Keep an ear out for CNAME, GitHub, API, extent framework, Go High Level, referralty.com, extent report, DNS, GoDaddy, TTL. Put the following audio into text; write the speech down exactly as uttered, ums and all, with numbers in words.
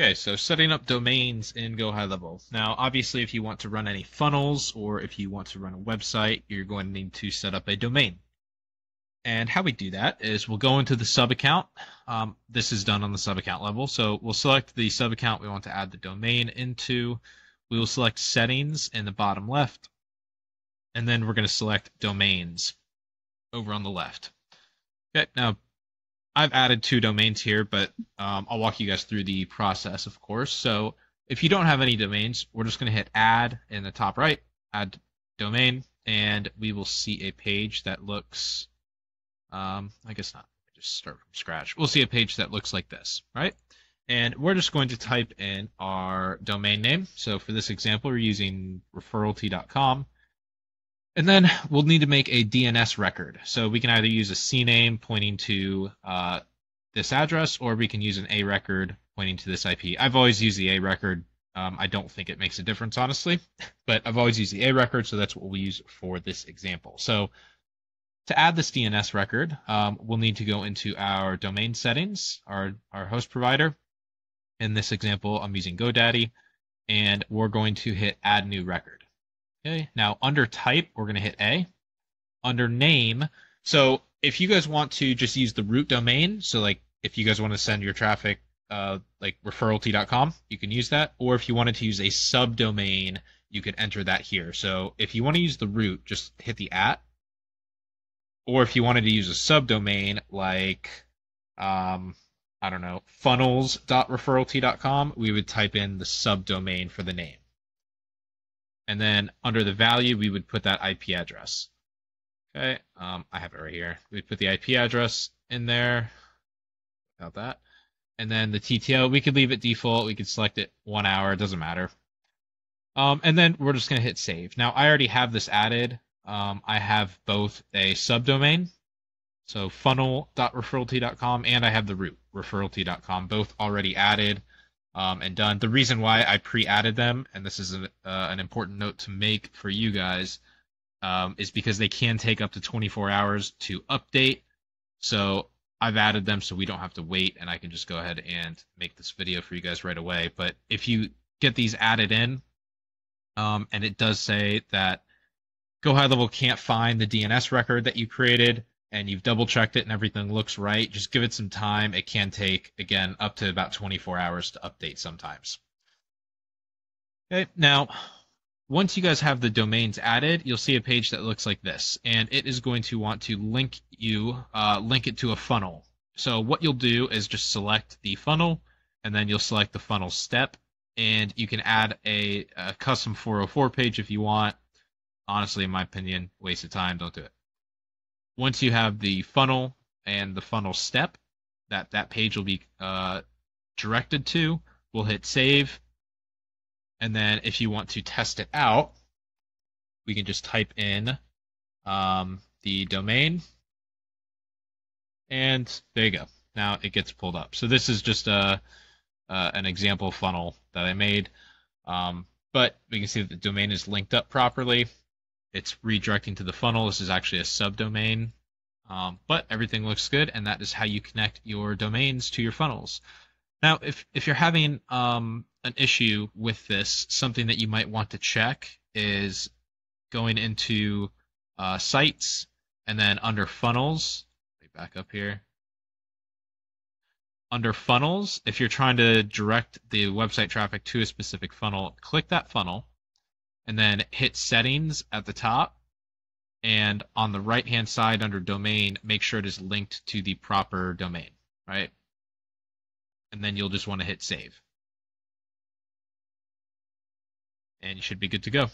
Okay, so setting up domains in Go High Level. Now, obviously, if you want to run any funnels or if you want to run a website, you're going to need to set up a domain. And how we do that is we'll go into the sub account. Um, this is done on the sub account level. So we'll select the sub account we want to add the domain into. We will select settings in the bottom left. And then we're going to select domains over on the left. Okay, now I've added two domains here, but um, I'll walk you guys through the process, of course. So if you don't have any domains, we're just going to hit add in the top right, add domain, and we will see a page that looks, um, I guess not, just start from scratch. We'll see a page that looks like this, right? And we're just going to type in our domain name. So for this example, we're using referralty dot com. And then we'll need to make a D N S record. So we can either use a C name pointing to uh, this address, or we can use an A record pointing to this I P. I've always used the A record. Um, I don't think it makes a difference, honestly, but I've always used the A record, so that's what we'll use for this example. So to add this D N S record, um, we'll need to go into our domain settings, our, our host provider. In this example, I'm using GoDaddy, and we're going to hit Add New Record. Okay, now under type, we're going to hit A. Under name, so if you guys want to just use the root domain, so like if you guys want to send your traffic uh, like referralty dot com, you can use that. Or if you wanted to use a subdomain, you could enter that here. So if you want to use the root, just hit the at. Or if you wanted to use a subdomain like, um, I don't know, funnels dot referralty dot com, we would type in the subdomain for the name. And then under the value, we would put that I P address. Okay, um, I have it right here. We put the I P address in there, about that. And then the T T L, we could leave it default. We could select it one hour, it doesn't matter. Um, and then we're just gonna hit save. Now I already have this added. Um, I have both a subdomain, so funnel dot referralty dot com, and I have the root, referralty dot com, both already added. Um, and done. The reason why I pre-added them, and this is a, uh, an important note to make for you guys, um, is because they can take up to twenty-four hours to update. So I've added them so we don't have to wait, and I can just go ahead and make this video for you guys right away. But if you get these added in, um, and it does say that Go High Level can't find the D N S record that you created, and you've double checked it and everything looks right, just give it some time. It can take, again, up to about twenty-four hours to update sometimes. Okay, now, once you guys have the domains added, you'll see a page that looks like this, and it is going to want to link you, uh, link it to a funnel. So what you'll do is just select the funnel, and then you'll select the funnel step, and you can add a, a custom four oh four page if you want. Honestly, in my opinion, waste of time, don't do it. Once you have the funnel and the funnel step, that, that page will be uh, directed to. We'll hit save. And then if you want to test it out, we can just type in um, the domain. And there you go. Now it gets pulled up. So this is just a, uh, an example funnel that I made. Um, but we can see that the domain is linked up properly. It's redirecting to the funnel. This is actually a subdomain, um, but everything looks good, and that is how you connect your domains to your funnels. Now, if, if you're having um, an issue with this, something that you might want to check is going into uh, sites and then under funnels, let me back up here. Under funnels, if you're trying to direct the website traffic to a specific funnel, click that funnel. And then hit settings at the top, and on the right hand side under domain, make sure it is linked to the proper domain, right? And then you'll just want to hit save. And you should be good to go.